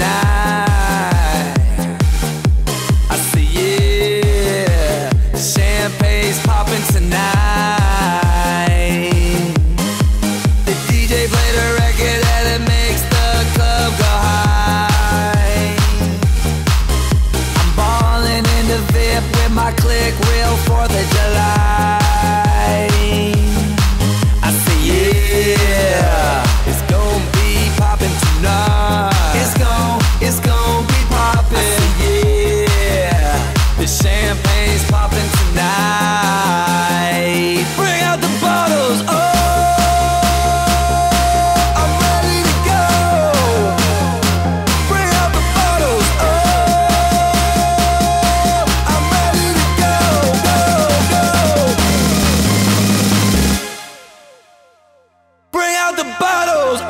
night. I say yeah, champagne's popping tonight. The DJ played a record and it makes the club go high. I'm ballin' in the VIP with my click real 4th of July. I say yeah, it's gon' be poppin' tonight. It's gon' be poppin', yeah. The champagne's poppin' tonight. Bring out the bottles, oh, I'm ready to go. Bring out the bottles, oh, I'm ready to go, go. Bring out the bottles, oh.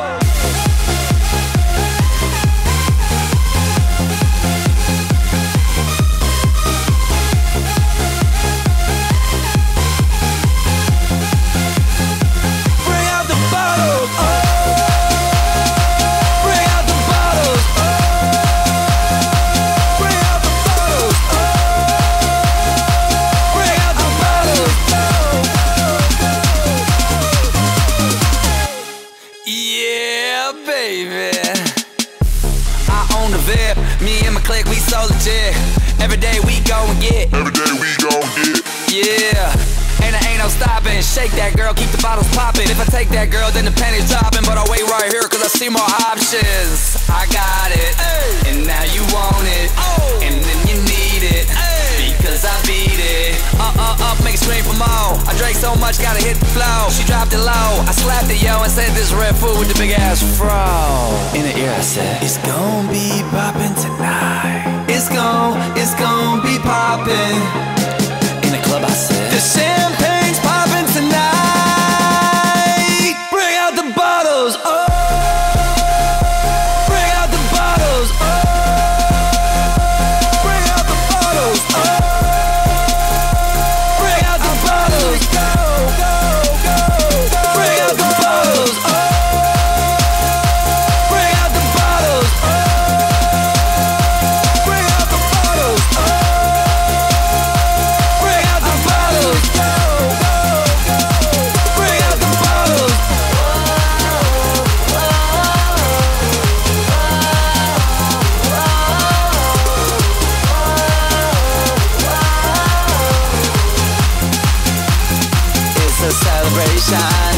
Me and my clique, we so legit. Every day we go and get. Every day we go and get. Yeah, and there ain't no stopping. Shake that girl, keep the bottles popping. If I take that girl, then the panties dropping. But I'll wait right here, cause I see more options. I got it, ay, and now you want it, oh, and then you need it, ay, because I beat it. Make a scream for more. I drank so much, gotta hit the flow. She dropped it low, I slapped it, yo, and said this Redfoo with the big ass fro. In the ear I said, it's gon' be poppin' tonight. It's gon' be poppin'. In the club I said, the champagne's poppin' tonight. Bring out the bottles, oh. Bring out the bottles, oh. Bring out the bottles, oh. Celebration.